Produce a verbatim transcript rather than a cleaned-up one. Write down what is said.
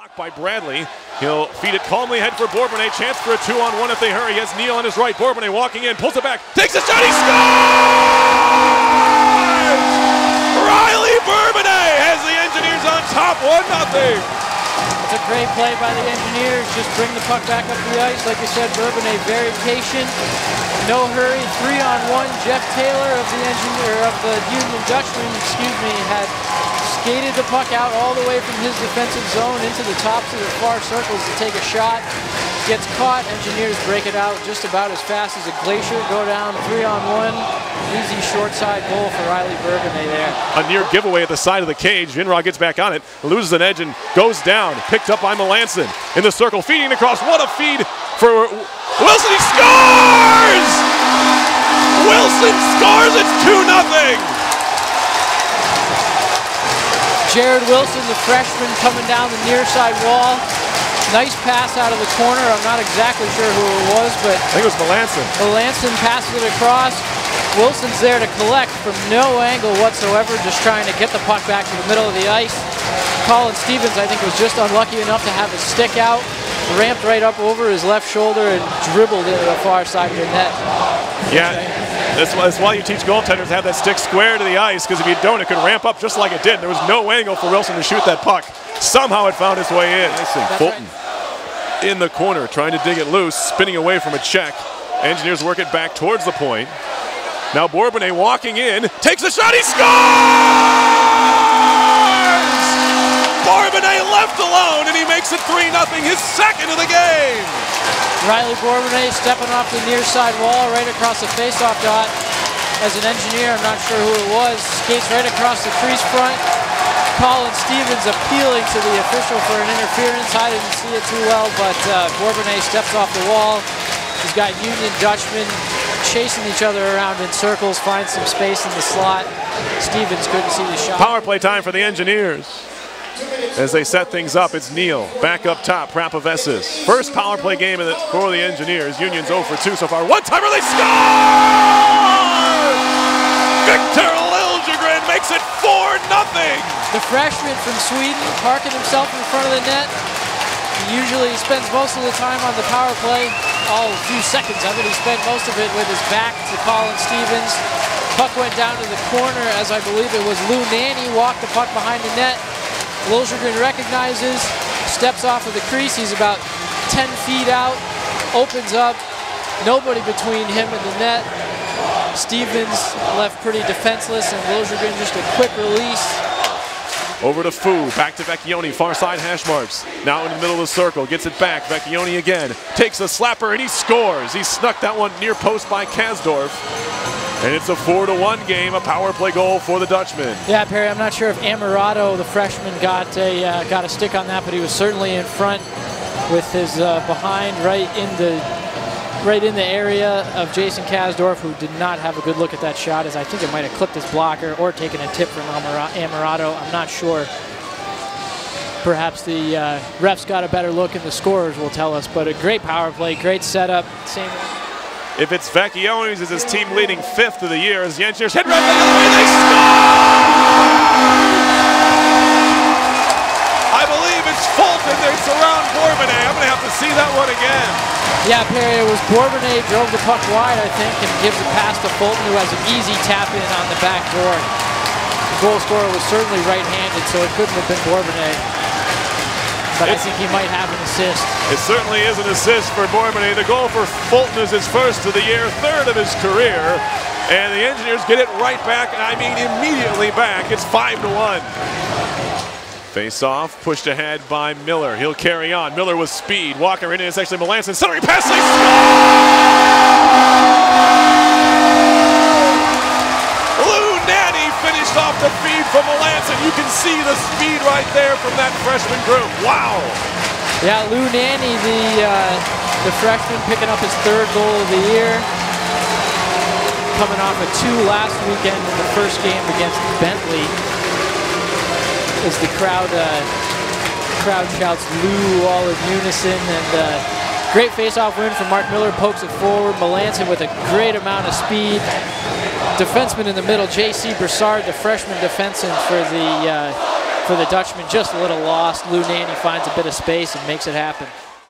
Blocked by Bradley. He'll feed it calmly, head for Bourbonnais. Chance for a two on one if they hurry. He has Neal on his right. Bourbonnais walking in, pulls it back, takes a shot, he scores! Riley Bourbonnais has the Engineers on top, one nothing. It's a great play by the Engineers. Just bring the puck back up the ice. Like you said, Bourbonnais very patient. No hurry. Three on one. Jeff Taylor of the engineer of the Union Dutchman, excuse me, had skated the puck out all the way from his defensive zone into the tops of the far circles to take a shot. Gets caught. Engineers break it out just about as fast as a glacier. Go down three on one. Easy short side goal for Riley Bourbonnais there. A near giveaway at the side of the cage. Vinrod gets back on it, loses an edge and goes down. Picked up by Melanson in the circle, feeding across. What a feed for Wilson. He scores! Wilson scores. It's two nothing. Jared Wilson, the freshman, coming down the near side wall. Nice pass out of the corner. I'm not exactly sure who it was, but I think it was Melanson. Melanson passes it across. Wilson's there to collect from no angle whatsoever, just trying to get the puck back to the middle of the ice. Colin Stevens, I think, was just unlucky enough to have his stick out, ramped right up over his left shoulder and dribbled into the far side of the net. Yeah. Okay. That's why, that's why you teach goaltenders to have that stick square to the ice, because if you don't, it could ramp up just like it did. There was no angle for Wilson to shoot that puck. Somehow it found its way in. Fulton right. in the corner, trying to dig it loose, spinning away from a check. Engineers work it back towards the point. Now Bourbonnais walking in, takes a shot, he scores! Bourbonnais left alone, and he makes it three nothing, his second of the game! Riley Bourbonnais stepping off the near side wall right across the faceoff dot. As an engineer, I'm not sure who it was, skates right across the crease front. Colin Stevens appealing to the official for an interference. I didn't see it too well, but uh, Bourbonnais steps off the wall. He's got Union Dutchman chasing each other around in circles, finds some space in the slot. Stevens couldn't see the shot. Power play time for the Engineers. As they set things up, it's Neal back up top. Prapavesis, first power play game in the, for the Engineers. Union's oh for two so far. One timer, they score! Victor Liljegren makes it four nothing. The freshman from Sweden parking himself in front of the net. He usually spends most of the time on the power play. All a few seconds of it, he spent most of it with his back to Colin Stevens. Puck went down to the corner, as I believe it was Lou Nanne walked the puck behind the net. Liljegren recognizes, steps off of the crease. He's about ten feet out, opens up. Nobody between him and the net. Stevens left pretty defenseless, and Liljegren just a quick release. Over to Fu, back to Vecchione, far side hash marks. Now in the middle of the circle, gets it back. Vecchione again, takes a slapper, and he scores. He snuck that one near post by Kasdorf. And it's a four to one game, a power play goal for the Dutchman. Yeah, Perry, I'm not sure if Amarato, the freshman, got a, uh, got a stick on that, but he was certainly in front with his uh, behind right in the right in the area of Jason Kasdorf, who did not have a good look at that shot, as I think it might have clipped his blocker or taken a tip from Amarato. I'm not sure. Perhaps the uh, refs got a better look and the scorers will tell us, but a great power play, great setup. Same. If it's Vecchione's, is his team leading fifth of the year as the Engineers hit right back the way, they score! I believe it's Fulton, they surround Bourbonnais. I'm going to have to see that one again. Yeah, Perry, it was Bourbonnais drove the puck wide, I think, and gives it pass to Fulton, who has an easy tap in on the backboard. The goal scorer was certainly right-handed, so it couldn't have been Bourbonnais. But it's, I think he might have an assist. It certainly is an assist for Bourbonnais. The goal for Fulton is his first of the year, third of his career. And the Engineers get it right back, and I mean immediately back. It's five to one. Face off, pushed ahead by Miller. He'll carry on. Miller with speed. Walker in, and it's actually Melanson. Centering pass, they score! Lou Nanne finished off the feed from Melanson. You can see the speed right there from that freshman group. Wow. Yeah, Lou Nanne, the, uh, the freshman, picking up his third goal of the year. Coming off a two last weekend in the first game against Bentley. As the crowd, uh, the crowd shouts Lou all in unison. And uh, great face-off win from Mark Miller. Pokes it forward. Melanson with a great amount of speed. Defenseman in the middle, J C Broussard, the freshman defenseman for the uh, for the Dutchman. Just a little lost. Lou Nanne finds a bit of space and makes it happen.